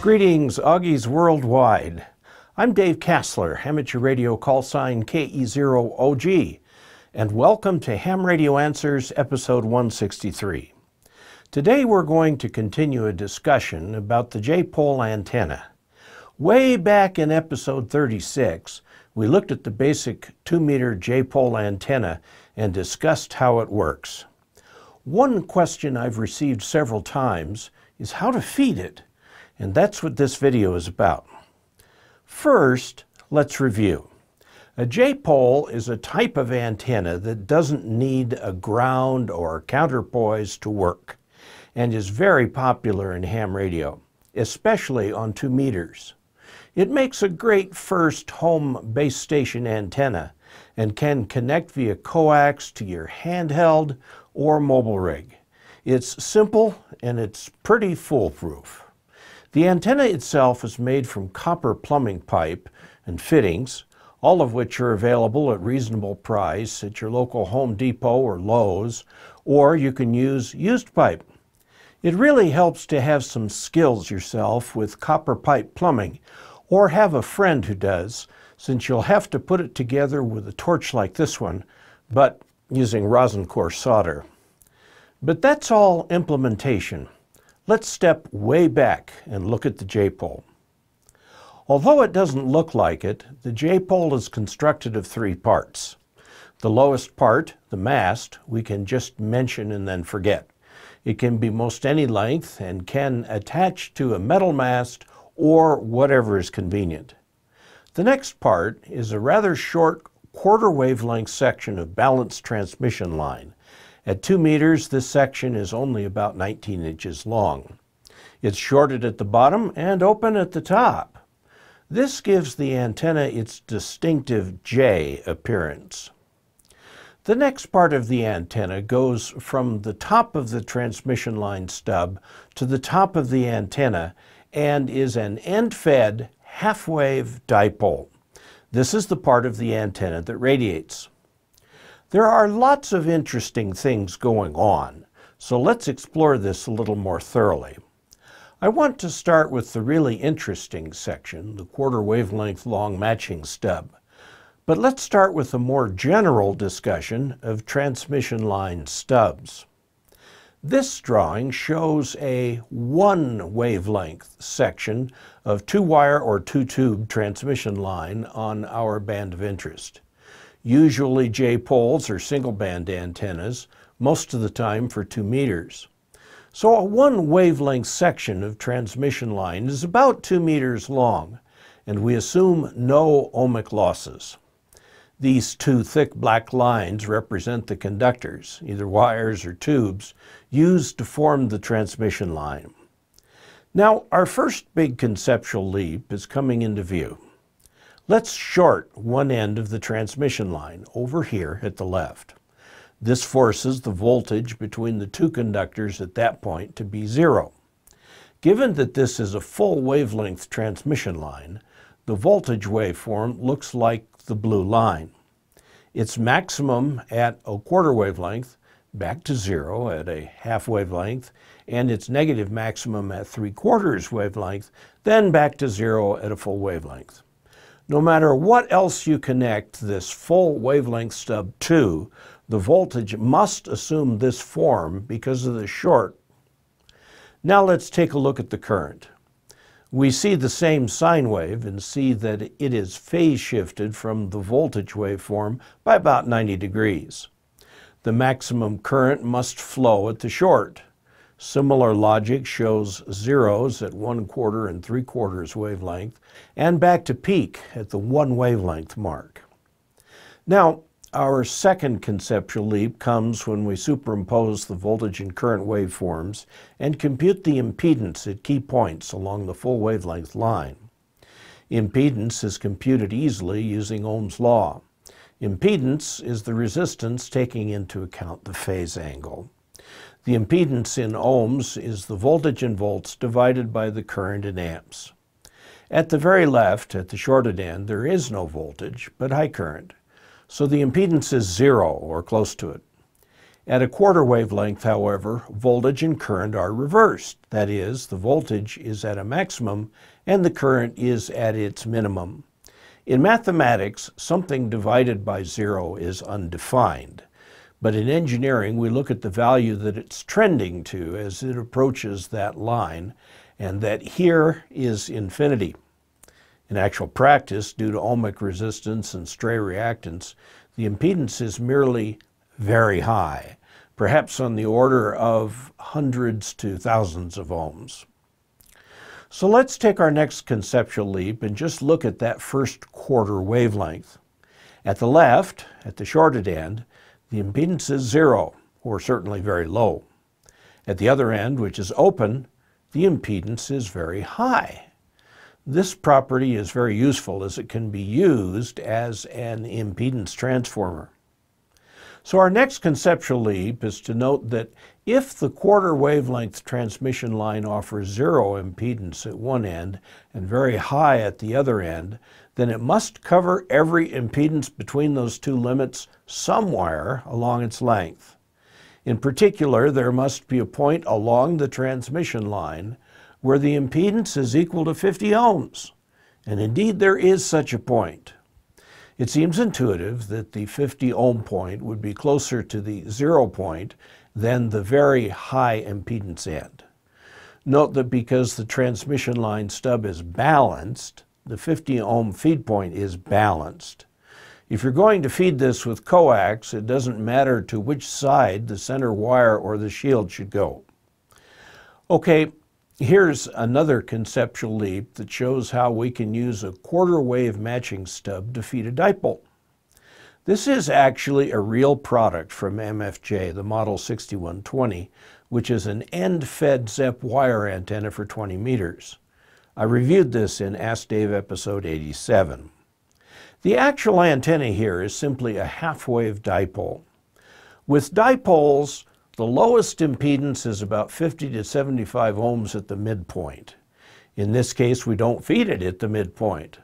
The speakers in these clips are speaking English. Greetings, Auggies worldwide. I'm Dave Casler, amateur radio call sign KE0OG, and welcome to Ham Radio Answers, episode 163. Today we're going to continue a discussion about the J-Pole antenna. Way back in episode 36, we looked at the basic 2-meter J-Pole antenna and discussed how it works. One question I've received several times is how to feed it, and that's what this video is about. First, let's review. A J-pole is a type of antenna that doesn't need a ground or counterpoise to work and is very popular in ham radio, especially on 2 meters. It makes a great first home base station antenna and can connect via coax to your handheld or mobile rig. It's simple and it's pretty foolproof. The antenna itself is made from copper plumbing pipe and fittings, all of which are available at reasonable price at your local Home Depot or Lowe's, or you can use used pipe. It really helps to have some skills yourself with copper pipe plumbing, or have a friend who does, since you'll have to put it together with a torch like this one, but using rosin core solder. But that's all implementation. Let's step way back and look at the J-pole. Although it doesn't look like it, the J-pole is constructed of three parts. The lowest part, the mast, we can just mention and then forget. It can be most any length and can attach to a metal mast or whatever is convenient. The next part is a rather short quarter wavelength section of balanced transmission line. At 2 meters, this section is only about 19 inches long. It's shorted at the bottom and open at the top. This gives the antenna its distinctive J appearance. The next part of the antenna goes from the top of the transmission line stub to the top of the antenna and is an end-fed half-wave dipole. This is the part of the antenna that radiates. There are lots of interesting things going on, so let's explore this a little more thoroughly. I want to start with the really interesting section, the quarter wavelength long matching stub. But let's start with a more general discussion of transmission line stubs. This drawing shows a one wavelength section of two-wire or two-tube transmission line on our band of interest. Usually J-poles are single-band antennas, most of the time for 2 meters. So a one-wavelength section of transmission line is about 2 meters long, and we assume no ohmic losses. These two thick black lines represent the conductors, either wires or tubes, used to form the transmission line. Now, our first big conceptual leap is coming into view. Let's short one end of the transmission line, over here at the left. This forces the voltage between the two conductors at that point to be zero. Given that this is a full wavelength transmission line, the voltage waveform looks like the blue line. Its maximum at a quarter wavelength, back to zero at a half wavelength, and its negative maximum at three-quarters wavelength, then back to zero at a full wavelength. No matter what else you connect this full wavelength stub to, the voltage must assume this form because of the short. Now let's take a look at the current. We see the same sine wave and see that it is phase shifted from the voltage waveform by about 90 degrees. The maximum current must flow at the short. Similar logic shows zeros at one quarter and three quarters wavelength and back to peak at the one wavelength mark. Now, our second conceptual leap comes when we superimpose the voltage and current waveforms and compute the impedance at key points along the full wavelength line. Impedance is computed easily using Ohm's law. Impedance is the resistance taking into account the phase angle. The impedance in ohms is the voltage in volts divided by the current in amps. At the very left, at the shorted end, there is no voltage, but high current. So the impedance is zero or close to it. At a quarter wavelength, however, voltage and current are reversed. That is, the voltage is at a maximum and the current is at its minimum. In mathematics, something divided by zero is undefined. But in engineering, we look at the value that it's trending to as it approaches that line, and that here is infinity. In actual practice, due to ohmic resistance and stray reactance, the impedance is merely very high, perhaps on the order of hundreds to thousands of ohms. So let's take our next conceptual leap and just look at that first quarter wavelength. At the left, at the shorted end, the impedance is zero, or certainly very low. At the other end, which is open, the impedance is very high. This property is very useful as it can be used as an impedance transformer. So our next conceptual leap is to note that if the quarter wavelength transmission line offers zero impedance at one end and very high at the other end, then it must cover every impedance between those two limits somewhere along its length. In particular, there must be a point along the transmission line where the impedance is equal to 50 ohms, and indeed there is such a point. It seems intuitive that the 50 ohm point would be closer to the zero point than the very high impedance end. Note that because the transmission line stub is balanced, the 50 ohm feed point is balanced. If you're going to feed this with coax, it doesn't matter to which side the center wire or the shield should go. Okay, here's another conceptual leap that shows how we can use a quarter wave matching stub to feed a dipole. This is actually a real product from MFJ, the Model 6120, which is an end-fed ZEP wire antenna for 20 meters. I reviewed this in Ask Dave episode 87. The actual antenna here is simply a half-wave dipole. With dipoles, the lowest impedance is about 50 to 75 ohms at the midpoint. In this case, we don't feed it at the midpoint.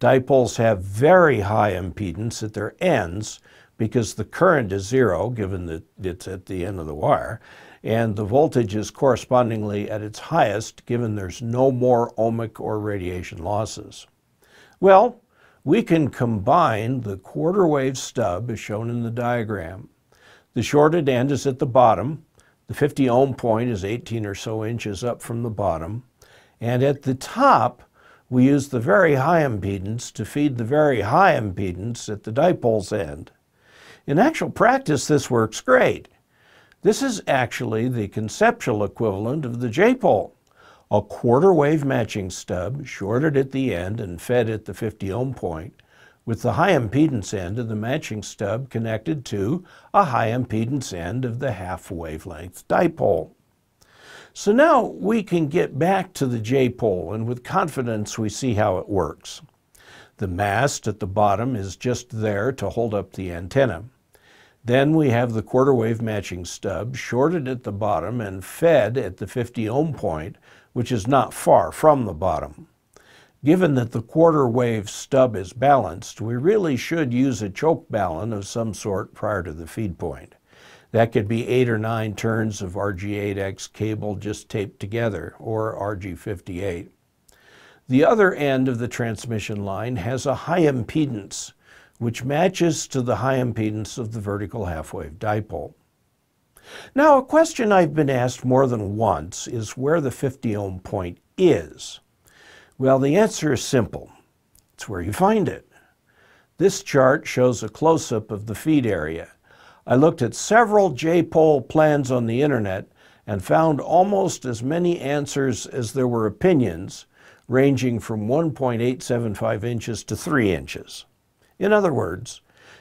Dipoles have very high impedance at their ends because the current is zero, given that it's at the end of the wire, and the voltage is correspondingly at its highest, given there's no more ohmic or radiation losses. Well, we can combine the quarter wave stub as shown in the diagram. The shorted end is at the bottom, the 50 ohm point is 18 or so inches up from the bottom, and at the top we use the very high impedance to feed the very high impedance at the dipole's end. In actual practice, this works great. This is actually the conceptual equivalent of the J-Pole, a quarter wave matching stub shorted at the end and fed at the 50 ohm point, with the high impedance end of the matching stub connected to a high impedance end of the half wavelength dipole. So now we can get back to the J-pole, and with confidence we see how it works. The mast at the bottom is just there to hold up the antenna. Then we have the quarter wave matching stub shorted at the bottom and fed at the 50 ohm point, which is not far from the bottom. Given that the quarter wave stub is balanced, we really should use a choke balun of some sort prior to the feed point. That could be 8 or 9 turns of RG8X cable just taped together, or RG58. The other end of the transmission line has a high impedance, which matches to the high impedance of the vertical half-wave dipole. Now, a question I've been asked more than once is where the 50 ohm point is. Well, the answer is simple. It's where you find it. This chart shows a close-up of the feed area. I looked at several J-pole plans on the internet and found almost as many answers as there were opinions, ranging from 1.875 inches to 3 inches. In other words,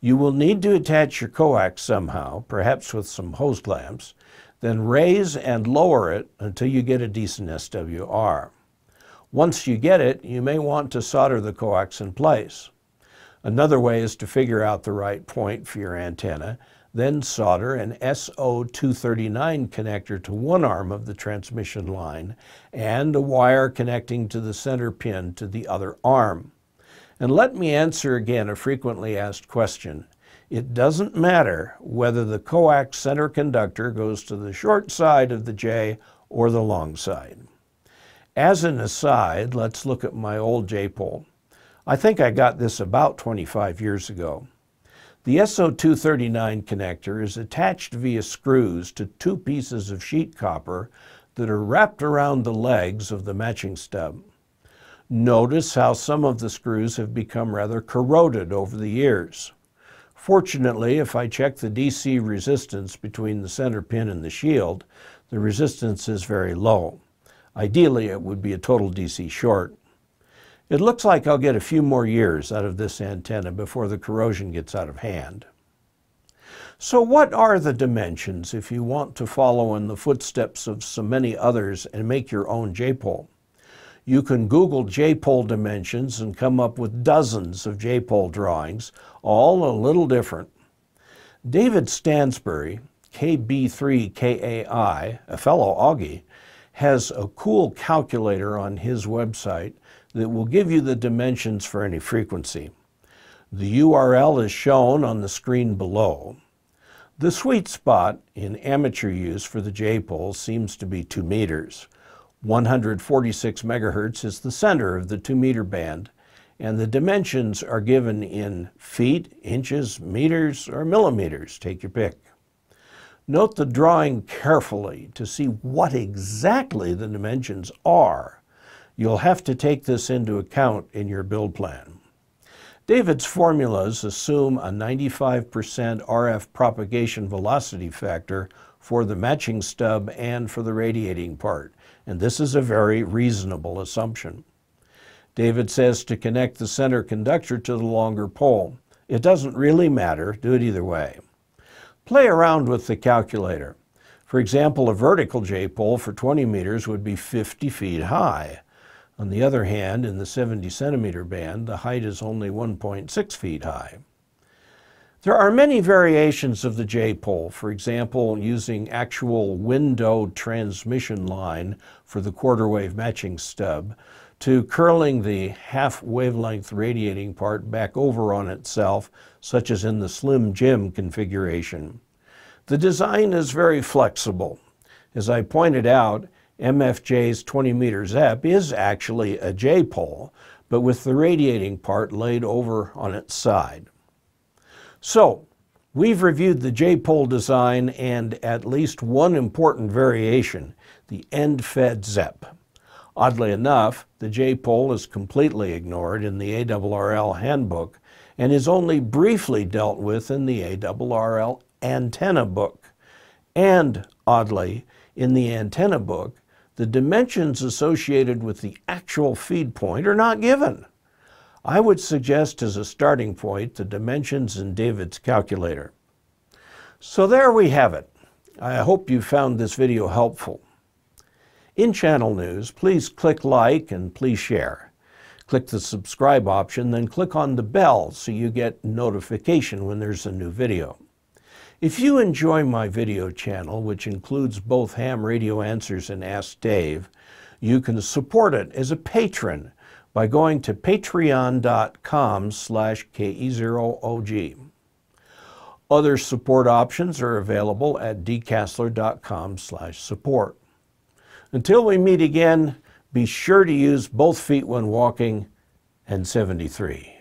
you will need to attach your coax somehow, perhaps with some hose clamps, then raise and lower it until you get a decent SWR. Once you get it, you may want to solder the coax in place. Another way is to figure out the right point for your antenna, then solder an SO-239 connector to one arm of the transmission line and a wire connecting to the center pin to the other arm. And let me answer again a frequently asked question. It doesn't matter whether the coax center conductor goes to the short side of the J or the long side. As an aside, let's look at my old J-pole. I think I got this about 25 years ago. The SO-239 connector is attached via screws to two pieces of sheet copper that are wrapped around the legs of the matching stub. Notice how some of the screws have become rather corroded over the years. Fortunately, if I check the DC resistance between the center pin and the shield, the resistance is very low. Ideally, it would be a total DC short. It looks like I'll get a few more years out of this antenna before the corrosion gets out of hand. So what are the dimensions if you want to follow in the footsteps of so many others and make your own J-pole? You can Google J-pole dimensions and come up with dozens of J-pole drawings, all a little different. David Stansbury, KB3KAI, a fellow Augie, has a cool calculator on his website that will give you the dimensions for any frequency. The URL is shown on the screen below. The sweet spot in amateur use for the J-pole seems to be 2 meters. 146 megahertz is the center of the 2-meter band, and the dimensions are given in feet, inches, meters, or millimeters. Take your pick. Note the drawing carefully to see what exactly the dimensions are. You'll have to take this into account in your build plan. David's formulas assume a 95% RF propagation velocity factor for the matching stub and for the radiating part, and this is a very reasonable assumption. David says to connect the center conductor to the longer pole. It doesn't really matter, do it either way. Play around with the calculator. For example, a vertical J-pole for 20 meters would be 50 feet high. On the other hand, in the 70 centimeter band, the height is only 1.6 feet high. There are many variations of the J-pole, for example, using actual window transmission line for the quarter wave matching stub, to curling the half wavelength radiating part back over on itself, such as in the Slim Jim configuration. The design is very flexible. As I pointed out, MFJ's 20-meter ZEP is actually a J-pole, but with the radiating part laid over on its side. So, we've reviewed the J-pole design and at least one important variation, the end-fed ZEP. Oddly enough, the J-pole is completely ignored in the ARRL handbook and is only briefly dealt with in the ARRL antenna book. And, oddly, in the antenna book, the dimensions associated with the actual feed point are not given. I would suggest as a starting point the dimensions in David's calculator. So there we have it. I hope you found this video helpful. In channel news, please click like and please share. Click the subscribe option, then click on the bell so you get notification when there's a new video. If you enjoy my video channel, which includes both Ham Radio Answers and Ask Dave, you can support it as a patron by going to patreon.com/KE0OG. Other support options are available at dcasler.com/support. Until we meet again, be sure to use both feet when walking and 73.